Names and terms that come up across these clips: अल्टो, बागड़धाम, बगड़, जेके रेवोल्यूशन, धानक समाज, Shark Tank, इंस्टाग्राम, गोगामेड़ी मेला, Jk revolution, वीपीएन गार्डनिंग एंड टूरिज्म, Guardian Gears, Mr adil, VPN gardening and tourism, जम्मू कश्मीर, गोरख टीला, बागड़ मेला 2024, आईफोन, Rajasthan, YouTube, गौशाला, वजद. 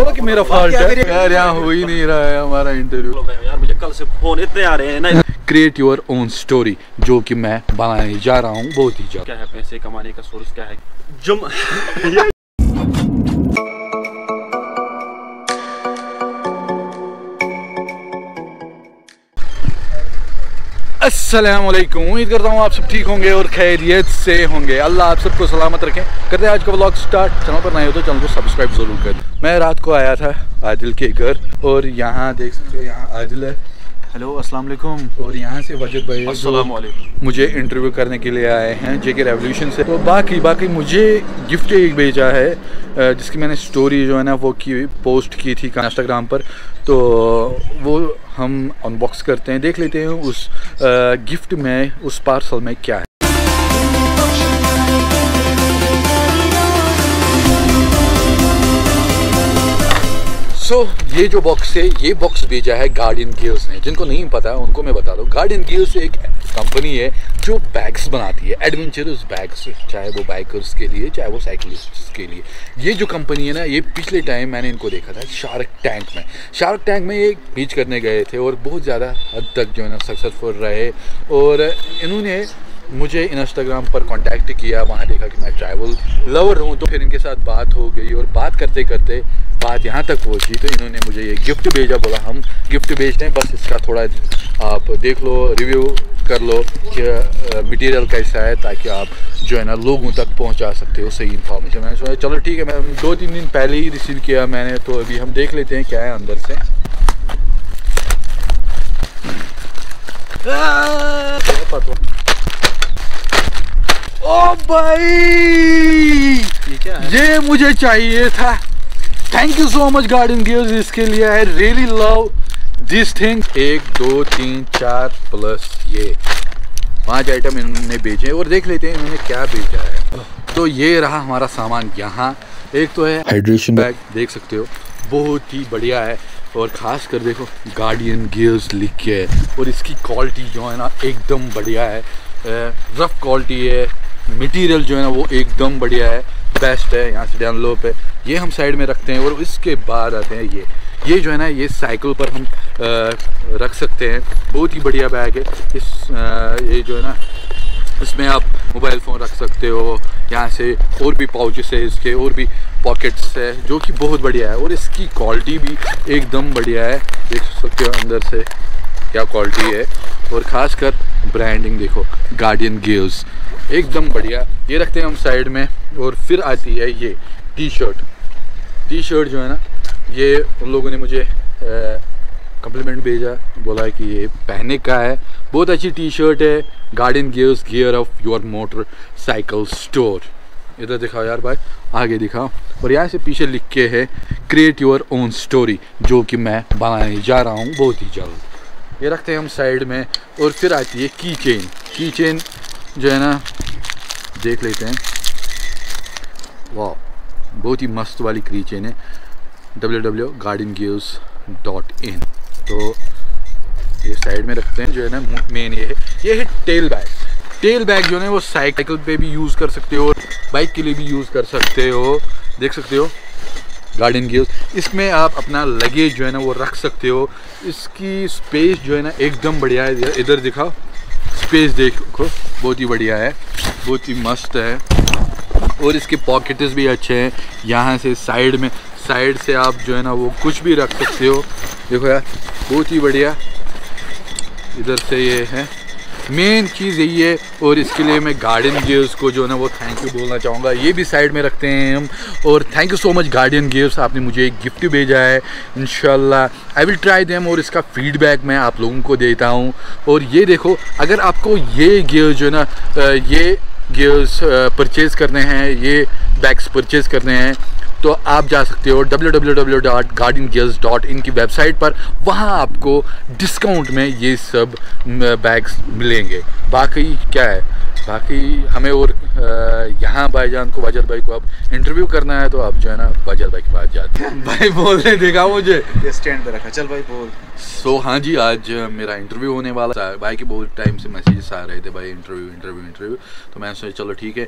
बोलो कि मेरा फॉल्ट है यार, यहाँ हो ही नहीं रहा है हमारा इंटरव्यू यार। मुझे कल से फोन इतने आ रहे हैं ना। क्रिएट योर ओन स्टोरी जो कि मैं बनाने जा रहा हूँ बहुत ही ज्यादा। क्या है पैसे कमाने का सोर्स, क्या है जुम्मा। अस्सलाम वालेकुम, उम्मीद करता हूँ आप सब ठीक होंगे और खैरियत से होंगे। अल्लाह आप सबको सलामत रखें। करते हैं आज का व्लॉग स्टार्ट। चैनल पर नए हो तो चैनल को सब्सक्राइब ज़रूर कर दें। मैं रात को आया था आदिल के घर और यहाँ देख सकते हो, यहाँ आदिल है। हेलो अस्सलाम वालेकुम। और यहाँ से वजद भाई अस्सलाम वालेकुम मुझे इंटरव्यू करने के लिए आए हैं जेके रेवोल्यूशन से। तो बाकी मुझे गिफ्ट एक भेजा है जिसकी मैंने स्टोरी जो है ना वो की पोस्ट की थी इंस्टाग्राम पर, तो वो हम अनबॉक्स करते हैं, देख लेते हैं उस गिफ्ट में, उस पार्सल में क्या है। ये जो बॉक्स है, ये बॉक्स भेजा है गार्डियन गियर्स ने। जिनको नहीं पता है उनको मैं बता दूँ, गार्डियन गियर्स एक कंपनी है जो बैग्स बनाती है, एडवेंचरस बैग्स, चाहे वो बाइकर्स के लिए चाहे वो साइकिलिस्ट्स के लिए। ये जो कंपनी है ना, ये पिछले टाइम मैंने इनको देखा था शार्क टैंक में ये पिच करने गए थे और बहुत ज़्यादा हद तक जो है ना सक्सेसफुल रहे। और इन्होंने मुझे इंस्टाग्राम पर कांटेक्ट किया, वहाँ देखा कि मैं ट्रैवल लवर हूँ, तो फिर इनके साथ बात हो गई और बात करते करते बात यहाँ तक पहुँची। तो इन्होंने मुझे ये गिफ्ट भेजा, बोला हम गिफ्ट भेजते हैं, बस इसका थोड़ा आप देख लो, रिव्यू कर लो कि मटेरियल कैसा है, ताकि आप जो है ना लोगों तक पहुँचा सकते हो सही इन्फॉर्मेशन। मैंने सोचा चलो ठीक है, मैं 2-3 दिन पहले ही रिसीव किया मैंने, तो अभी हम देख लेते हैं क्या है अंदर से। ओ भाई ये मुझे चाहिए था। Thank you so much garden gears इसके लिए। I really love this thing. 1 2 3 4 plus ये 5 आइटम इन्होंने भेजे और देख लेते हैं इन्होंने क्या भेजा है। तो ये रहा हमारा सामान। यहाँ एक तो है हाइड्रेशन बैग, देख सकते हो बहुत ही बढ़िया है और ख़ास कर देखो गार्डियन गियर्स लिख के, और इसकी क्वालिटी जो है ना एकदम बढ़िया है, रफ़ क्वालिटी है, मटेरियल जो है ना वो एकदम बढ़िया है, बेस्ट है। यहाँ से डैनलोप है, ये हम साइड में रखते हैं। और इसके बाद आते हैं ये जो है ना, ये साइकिल पर हम रख सकते हैं, बहुत ही बढ़िया बैग है। ये जो है ना, इसमें आप मोबाइल फ़ोन रख सकते हो। यहाँ से और भी पाउचेस है इसके, और भी पॉकेट्स है, जो कि बहुत बढ़िया है। और इसकी क्वालिटी भी एकदम बढ़िया है, देख सकते हो अंदर से क्या क्वालिटी है। और ख़ास कर ब्रांडिंग देखो, गार्डियन गियर्स एकदम बढ़िया। ये रखते हैं हम साइड में। और फिर आती है ये टी शर्ट जो है ना, ये उन लोगों ने मुझे कम्प्लीमेंट भेजा, बोला कि ये पहनने का है, बहुत अच्छी टी शर्ट है। Guardian Gears, gear of your motorcycle store. इधर दिखाओ यार भाई, आगे दिखाओ। और यहाँ से पीछे लिख के है क्रिएट योर ओन स्टोरी, जो कि मैं बनाने जा रहा हूँ बहुत ही जल्द। ये रखते हैं हम साइड में। और फिर आती है की चेन जो है ना, देख लेते हैं। वाह, बहुत ही मस्त वाली की चेन है। www.gardengears.in। तो ये साइड में रखते हैं। जो है ना मेन ये है टेल बैग जो है वो साइकिल पे भी यूज़ कर सकते हो और बाइक के लिए भी यूज़ कर सकते हो। देख सकते हो गार्डन गियर्स, इसमें आप अपना लगेज जो है ना वो रख सकते हो। इसकी स्पेस जो है ना एकदम बढ़िया है। इधर दिखाओ, स्पेस देखो बहुत ही बढ़िया है, बहुत ही मस्त है। और इसके पॉकेट्स भी अच्छे हैं। यहाँ से साइड से आप जो है ना वो कुछ भी रख सकते हो। देखो यार बहुत ही बढ़िया। इधर से ये है, मेन चीज़ यही है। और इसके लिए मैं गार्डियन गियर्स को जो है ना वो थैंक यू बोलना चाहूँगा। ये भी साइड में रखते हैं हम। और thank you so much Guardian Gears, आपने मुझे एक गिफ्ट भेजा है। इंशाल्लाह आई विल ट्राई देम और इसका फीडबैक मैं आप लोगों को देता हूँ। और ये देखो, अगर आपको ये गियर जो है ना, ये गियर्स परचेज़ करने हैं, ये बैग्स परचेज़ करने हैं, तो आप जा सकते हो www.gardengears.in की वेबसाइट पर। वहाँ आपको डिस्काउंट में ये सब बैग्स मिलेंगे। बाकी क्या है, बाकी हमें और यहाँ भाईजान को, वजद भाई को आप इंटरव्यू करना है, तो आप जो है ना वजद भाई के पास जाते हैं। भाई बोलने देखा मुझे, ये स्टैंड पे रखा, चल भाई बोल। हाँ जी, आज मेरा इंटरव्यू होने वाला था। भाई के बहुत टाइम से मैसेजेस आ रहे थे, भाई इंटरव्यू। तो मैंने सोचा चलो ठीक है।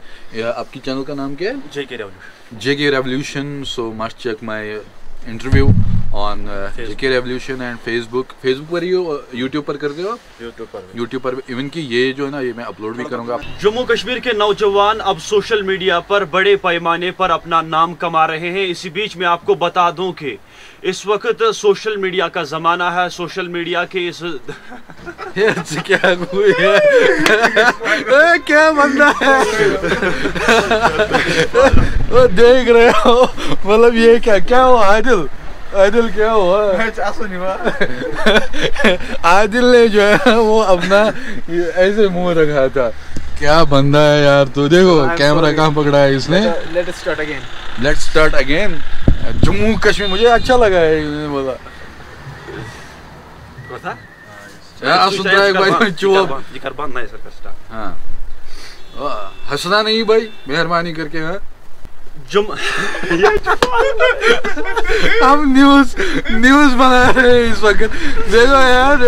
आपकी चैनल का नाम क्या है? जेके रेवोल्यूशन। So must check my interview on JK Revolution and Facebook. Facebook पर ही हो, YouTube पर करते हो आप? YouTube पर भी। YouTube पर इवन कि ये जो है ना ये मैं अपलोड भी करूँगा। जम्मू कश्मीर के नौजवान अब सोशल मीडिया पर बड़े पैमाने पर अपना नाम कमा रहे हैं। इसी बीच में आपको बता दूँ कि इस वक्त सोशल मीडिया का ज़माना है। सोशल मीडिया के इस क्या बंदा है वो देख रहे हो, मतलब ये क्या हुआ आदिल? आदिल क्या हुआ? आदिल ने जो है वो अपना ऐसे मुंह रखा था। क्या बंदा है यार तू। देखो कैमरा कहाँ पकड़ा है इसने। Let's start again जम्मू कश्मीर। मुझे अच्छा लगा है इसने बोला। हंसना नहीं भाई मेहरबानी करके। हाँ हम न्यूज बना रहे हैं इस वक्त। देखो यार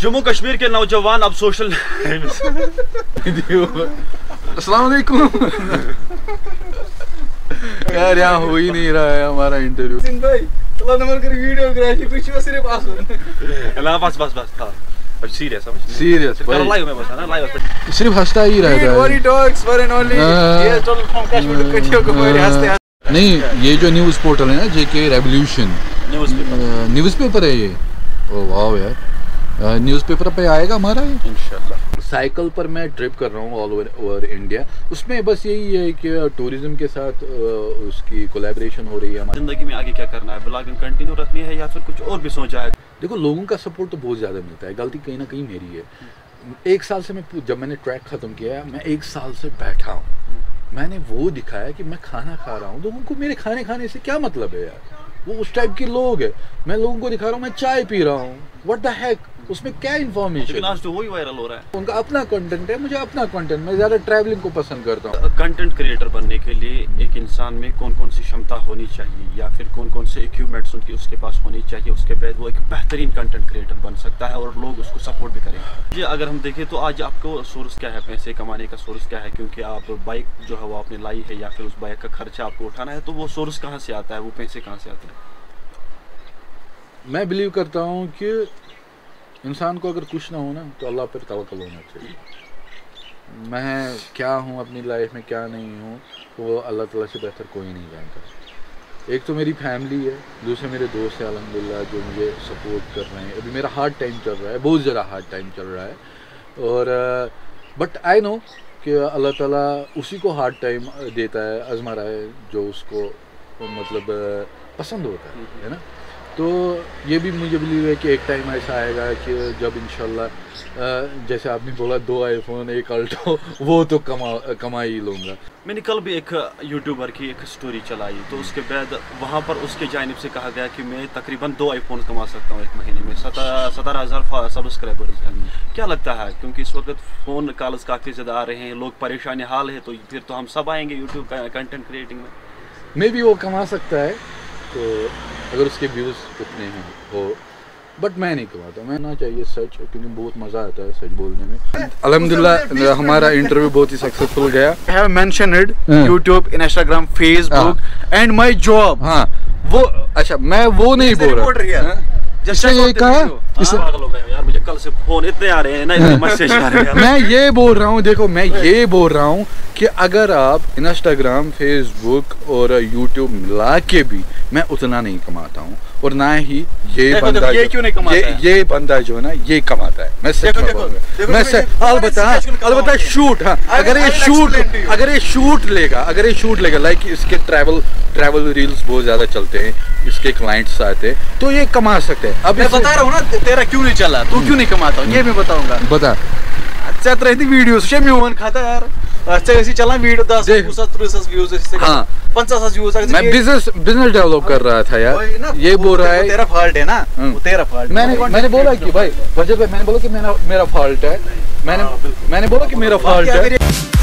जम्मू कश्मीर के नौजवान अब सोशल अस्सलाम वालेकुम यार यहाँ हो ही नहीं रहा है हमारा इंटरव्यू। सिर्फ हंसता ही रहता है। नहीं ये जो न्यूज पोर्टल है ना जेके रेवोल्यूशन न्यूज़पेपर है ये। ओह वाओ यार न्यूज़पेपर पे आएगा हमारा इंशाल्लाह। साइकिल पर मैं ट्रिप कर रहा हूँ ऑल ओवर इंडिया। उसमें बस यही है कि टूरिज्म के साथ उसकी कोलैबोरेशन हो रही है। हमारी ज़िंदगी में आगे क्या करना है, ब्लॉगिंग कंटिन्यू रखनी है या फिर कुछ और भी सोचा है? देखो लोगों का सपोर्ट तो बहुत ज़्यादा मिलता है। गलती कहीं ना कहीं मेरी है। एक साल से जब मैंने ट्रैक ख़त्म किया मैं एक साल से बैठा हूँ। मैंने वो दिखाया कि मैं खाना खा रहा हूँ, लोगों को मेरे खाने खाने से क्या मतलब है यार। वो उस टाइप के लोग है। मैं लोगों को दिखा रहा हूँ मैं चाय पी रहा हूँ। व्हाट द हेक, उसमें क्या इन्फॉर्मेशन। वही वायरल हो रहा है। उनका अपना कंटेंट है, मुझे अपना कंटेंट। मैं ज़्यादा ट्रैवलिंग को पसंद करता हूँ। कंटेंट क्रिएटर बनने के लिए एक इंसान में कौन कौन सी क्षमता होनी चाहिए या फिर कौन कौन से इक्विपमेंट्स उनके उसके पास होनी चाहिए, उसके बाद वो एक बेहतरीन कंटेंट क्रिएटर बन सकता है और लोग उसको सपोर्ट भी करेंगे। जी अगर हम देखें तो आज आपको सोर्स क्या है, पैसे कमाने का सोर्स क्या है? क्योंकि आप बाइक जो है वो आपने लाई है या फिर उस बाइक का खर्चा आपको उठाना है, तो वो सोर्स कहाँ से आता है, वो पैसे कहाँ से आते हैं? मैं बिलीव करता हूँ कि इंसान को अगर कुछ ना हो ना तो अल्लाह पर तवक्कुल होना चाहिए। मैं क्या हूँ अपनी लाइफ में क्या नहीं हूँ तो वो अल्लाह ताला से बेहतर कोई नहीं जानता। एक तो मेरी फैमिली है, दूसरे मेरे दोस्त हैं अल्हम्दुलिल्लाह जो मुझे सपोर्ट कर रहे हैं। अभी मेरा हार्ड टाइम चल रहा है, बहुत ज़्यादा हार्ड टाइम चल रहा है। और बट आई नो कि अल्लाह ताला उसी को हार्ड टाइम देता है, आजमा रहा है जो उसको मतलब पसंद होता है ना। तो ये भी मुझे बिलीव है कि एक टाइम ऐसा आएगा कि जब इंशाल्लाह जैसे आपने बोला 2 आईफोन 1 अल्टो वो तो कमा ही लूँगा। मैंने कल भी एक यूट्यूबर की एक स्टोरी चलाई तो उसके बाद वहाँ पर उसके जानिब से कहा गया कि मैं तकरीबन 2 आईफोन कमा सकता हूँ एक महीने में। 17,000 सब्सक्राइबर्स हैं। क्या लगता है क्योंकि इस वक्त फ़ोन कॉल्स काफ़ी ज़्यादा आ रहे हैं, लोग परेशान हाल है, तो फिर तो हम सब आएँगे यूट्यूब कंटेंट क्रिएटिंग में भी वो कमा सकता है तो अगर उसके व्यूज़ उतने हैं हो। बट मैं नहीं कमाता। मैं ना चाहिए सच, क्योंकि बहुत मज़ा आता है सच बोलने में। अल्हम्दुलिल्लाह हमारा इंटरव्यू बहुत ही सक्सेसफुल गया। I have mentioned it YouTube, इंस्टाग्राम, Facebook and my job. हाँ वो अच्छा मैं वो नहीं बोल रहा। जैसे ये कहा यार मुझे कल से फोन इतने आ रहे हैं ना, इतने मैसेज आ रहे हैं। मैं ये बोल रहा हूँ, देखो मैं ये बोल रहा हूँ कि अगर आप इंस्टाग्राम, फेसबुक और यूट्यूब मिला के भी मैं उतना नहीं कमाता हूँ और ना ही ये बंदा तो ये क्यों नहीं कमाता है? ये बंदा जो है ना ये कमाता है। मैं सच बता शूट। हाँ अगर ये शूट लेगा लाइक इसके ट्रैवल रील्स बहुत ज़्यादा चलते हैं, इसके क्लाइंट्स आते हैं तो ये कमा सकते हैं। अब मैं बता रहा हूँ ना तेरा क्यों नहीं चला, तू क्यों नहीं कमाता ये मैं बताऊँगा। बता अच्छा तरह वीडियो मिवन खाता यार अच्छा ऐसी चला वीडियो 10 व्यूज इससे 50 व्यूज। मैं बिजनेस डेवलप कर रहा था यार। ये बोल रहा है तेरा फॉल्ट है ना, वो तेरा फॉल्ट। मैंने बोला कि भाई वजह पे मैंने बोला कि मेरा फॉल्ट है। मैंने बोला कि मेरा फॉल्ट है।